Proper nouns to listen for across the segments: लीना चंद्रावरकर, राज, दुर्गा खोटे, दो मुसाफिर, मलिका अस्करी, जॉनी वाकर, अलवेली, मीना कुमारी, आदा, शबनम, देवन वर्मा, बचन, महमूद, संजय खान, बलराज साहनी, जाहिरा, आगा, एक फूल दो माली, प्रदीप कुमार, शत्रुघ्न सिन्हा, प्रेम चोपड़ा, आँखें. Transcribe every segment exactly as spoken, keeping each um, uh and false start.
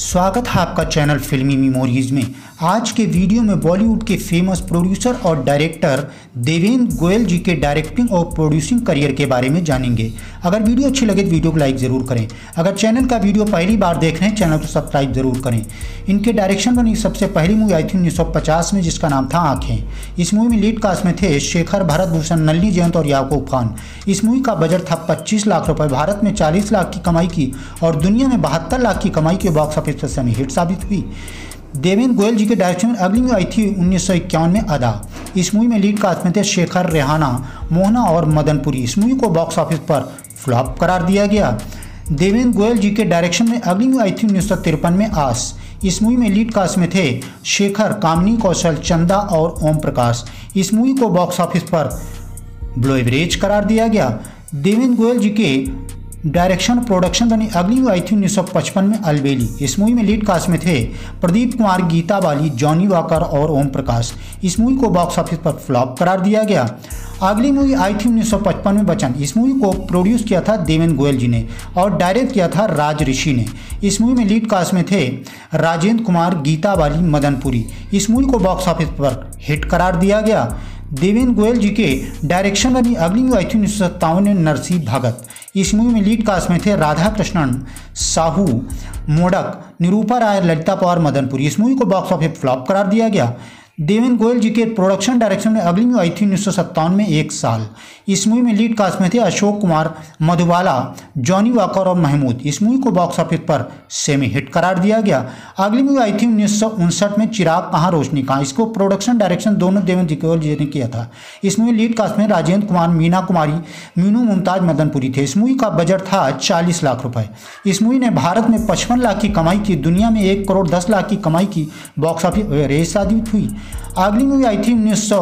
स्वागत है आपका चैनल फिल्मी मेमोरीज में। आज के वीडियो में बॉलीवुड के फेमस प्रोड्यूसर और डायरेक्टर देवेंद्र गोयल जी के डायरेक्टिंग और प्रोड्यूसिंग करियर के बारे में जानेंगे। अगर वीडियो अच्छी लगे तो वीडियो को लाइक ज़रूर करें। अगर चैनल का वीडियो पहली बार देख रहे हैं, चैनल को सब्सक्राइब ज़रूर करें। इनके डायरेक्शन बनी सबसे पहली मूवी आई थी उन्नीस सौ पचास में, जिसका नाम था आँखें। इस मूवी में लीड कास्ट में थे शेखर भारत भूषण, नल्ली जयंत और याकूब खान। इस मूवी का बजट था पच्चीस लाख रुपये। भारत में चालीस लाख की कमाई की और दुनिया में बहत्तर लाख की कमाई के बॉक्स ऑफिस पर सेमी हिट साबित हुई। देवेंद्र गोयल जी के डायरेक्शन में अगली मूवी आई थी उन्नीस सौ इक्यावन में, आदा। इस मूवी में लीड कास्ट में थे शेखर, रेहाना, मोहना और मदनपुरी। इस मूवी को बॉक्स ऑफिस पर फ्लॉप करार दिया गया। देवेंद्र गोयल जी के डायरेक्शन में अगली मूवी आई थी उन्नीस सौ तिरपन में, आस। इस मूवी में लीड कास्ट में थे शेखर, कामिनी कौशल, चंदा और ओम प्रकाश। इस मूवी को बॉक्स ऑफिस पर ब्लो एवरेज करार दिया गया। देवेंद्र गोयल जी के डायरेक्शन प्रोडक्शन बनी अगली मूवी आई थी उन्नीस सौ पचपन में, अलवेली। इस मूवी में लीड कास्ट में थे प्रदीप कुमार, गीता बाली, जॉनी वाकर और ओम प्रकाश। इस मूवी को बॉक्स ऑफिस पर फ्लॉप करार दिया गया। अगली मूवी आई थी उन्नीस सौ पचपन में, बचन। इस मूवी को प्रोड्यूस किया था देवेंद्र गोयल जी ने और डायरेक्ट किया था राज ऋषि ने। इस मूवी में लीड कास्ट में थे राजेंद्र कुमार, गीता बाली, मदनपुरी। इस मूवी को बॉक्स ऑफिस पर हिट करार दिया गया। देवेंद्र गोयल जी के डायरेक्शन बनी अगली मूवी आई थी उन्नीस सौ सत्तावन में, नरसी भगत। इस मूवी में लीड कास्ट में थे राधा कृष्णन, साहू, मोडक, निरूपा राय, ललिता पवार, मदनपुरी। इस मूवी को बॉक्स ऑफिस फ्लॉप करार दिया गया। देवेंद्र गोयल जी के प्रोडक्शन डायरेक्शन में अगली मूवी आई थी उन्नीस सौ सत्तावन में, एक साल। इस मूवी में लीड कास्ट में थे अशोक कुमार, मधुबाला, जॉनी वाकर और महमूद। इस मूवी को बॉक्स ऑफिस पर सेमी हिट करार दिया गया। अगली मूवी आई थी उन्नीस सौ उनसठ में, चिराग कहाँ रोशनी कहाँ। इसको प्रोडक्शन डायरेक्शन दोनों देवेंद्र गोयल जी ने किया था। इस मूवी लीड कास्ट में राजेंद्र कुमार, मीना कुमारी, मीनू मुमताज, मदनपुरी थे। इस मूवी का बजट था चालीस लाख रुपये। इस मूवी ने भारत में पचपन लाख की कमाई की, दुनिया में एक करोड़ दस लाख की कमाई की, बॉक्स ऑफिस रेस साबित हुई। अगली मूवी आई थी उन्नीस सौ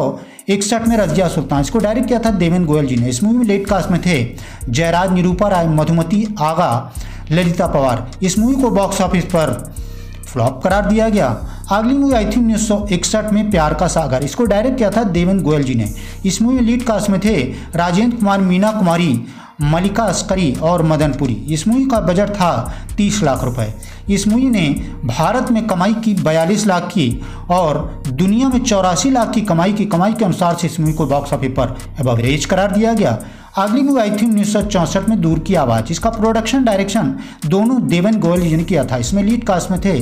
इकसठ में, रजिया सुल्तान। इसको डायरेक्ट किया था देवेंद्र गोयल जी ने। इस मूवी में लेट कास्ट में थे जयराज, निरूपा राय, मधुमती, आगा, ललिता पवार। इस मूवी को बॉक्स ऑफिस पर फ्लॉप करार दिया गया। अगली मूवी आई थी उन्नीस सौ इकसठ में, प्यार का सागर। इसको डायरेक्ट किया था देवेंद्र गोयल जी ने। इस मूवी में लीड कास्ट में थे राजेंद्र कुमार, मीना कुमारी, मलिका अस्करी और मदनपुरी। इस मूवी का बजट था तीस लाख रुपए। इस मूवी ने भारत में कमाई की बयालीस लाख की और दुनिया में चौरासी लाख की कमाई की। कमाई के अनुसार से इस मूवी को बॉक्स ऑफिस पर एवरेज करार दिया गया। अगली मूवी आई थी उन्नीस सौ चौंसठ में, दूर की आवाज़। इसका प्रोडक्शन डायरेक्शन दोनों देवेंद्र गोयल जी ने किया था। इसमें लीड कास्ट में थे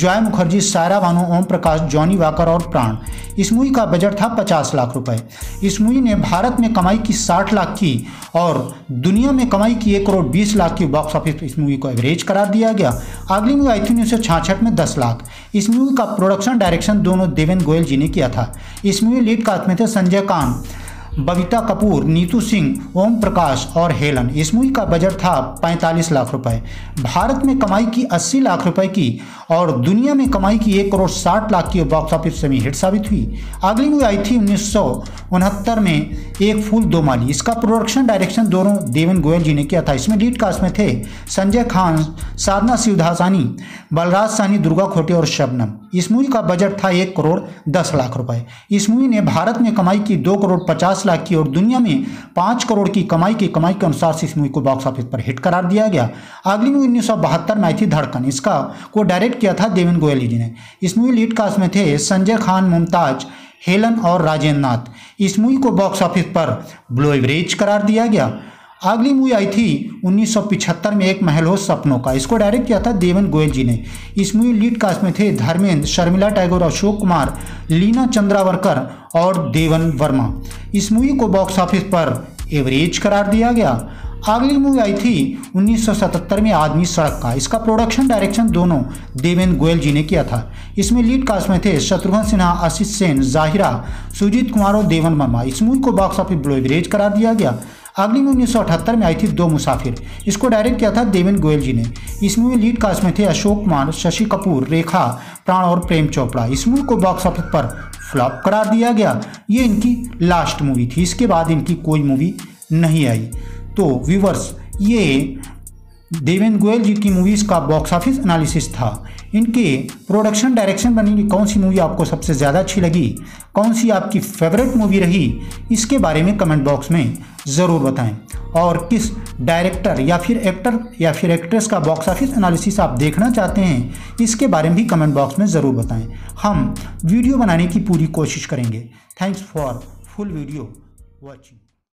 जॉय मुखर्जी, सायरा बानो, ओम प्रकाश, जॉनी वाकर और प्राण। इस मूवी का बजट था पचास लाख रुपए। इस मूवी ने भारत में कमाई की साठ लाख की और दुनिया में कमाई की एक करोड़ बीस लाख की। बॉक्स ऑफिस इस मूवी को एवरेज करार दिया गया। अगली मूवी आई थी उन्नीस सौ छियासठ में, दस लाख। इस मूवी का प्रोडक्शन डायरेक्शन दोनों देवेंद्र गोयल जी ने किया था। इस मूवी लीड कास्ट में थे संजय खान, बबीता कपूर, नीतू सिंह, ओम प्रकाश और हेलन। इस मूवी का बजट था पैंतालीस लाख रुपए। भारत में कमाई की अस्सी लाख रुपए की और दुनिया में कमाई की एक करोड़ साठ लाख की। बॉक्स ऑफिस सेमी हिट साबित हुई। अगली मूवी आई थी उन्नीस सौ उनहत्तर में, एक फूल दो माली। इसका प्रोडक्शन डायरेक्शन दोनों देवेंद्र गोयल जी ने किया था। इसमें लीड कास्ट में थे संजय खान, साधना शिवधासानी, बलराज साहनी, दुर्गा खोटे और शबनम। इस मूवी का बजट था एक करोड़ दस लाख रुपए। इस मूवी ने भारत में कमाई की दो करोड़ पचास लाख की और दुनिया में पांच करोड़ की कमाई की। कमाई के अनुसार से इस मूवी को बॉक्स ऑफिस पर हिट करार दिया गया। अगली मूवी उन्नीस सौ बहत्तर में आई थी धड़कन। इसका को डायरेक्ट किया था देवेंद्र गोयल जी ने। इस मूवी लीड कास्ट में थे संजय खान, मुमताज, हेलन और राजेंद्र नाथ। इस मूवी को बॉक्स ऑफिस पर ब्लो एवरेज करार दिया गया। अगली मूवी आई थी उन्नीस सौ पचहत्तर में, एक महल हो सपनों का। इसको डायरेक्ट किया था देवेंद्र गोयल जी ने। इस मूवी लीड कास्ट में थे धर्मेंद्र, शर्मिला टैगोर, अशोक कुमार, लीना चंद्रावरकर और देवन वर्मा। इस मूवी को बॉक्स ऑफिस पर एवरेज करार दिया गया। अगली मूवी आई थी उन्नीस सौ सतहत्तर में, आदमी सड़क का। इसका प्रोडक्शन डायरेक्शन दोनों देवेंद्र गोयल जी ने किया था। इसमें लीड कास्ट में थे शत्रुघ्न सिन्हा, आशीष सेन, जाहिरा, सुजीत कुमार और देवन वर्मा। इस मूवी को बॉक्स ऑफिस पर एवरेज करार दिया गया। अगली मूवी उन्नीस सौ अठहत्तर में आई थी दो मुसाफिर। इसको डायरेक्ट किया था देवेंद्र गोयल जी ने। इस मूवी लीड कास्ट में थे अशोक कुमार, शशि कपूर, रेखा, प्राण और प्रेम चोपड़ा। इस मूवी को बॉक्स ऑफिस पर फ्लॉप करार दिया गया। ये इनकी लास्ट मूवी थी। इसके बाद इनकी कोई मूवी नहीं आई। तो व्यूवर्स, ये देवेंद्र गोयल जी की मूवीज का बॉक्स ऑफिस एनालिसिस था। इनके प्रोडक्शन डायरेक्शन बनी कौन सी मूवी आपको सबसे ज़्यादा अच्छी लगी, कौन सी आपकी फेवरेट मूवी रही, इसके बारे में कमेंट बॉक्स में ज़रूर बताएं। और किस डायरेक्टर या फिर एक्टर या फिर एक्ट्रेस का बॉक्स ऑफिस एनालिसिस आप देखना चाहते हैं, इसके बारे में भी कमेंट बॉक्स में ज़रूर बताएं। हम वीडियो बनाने की पूरी कोशिश करेंगे। Thanks for full video watching.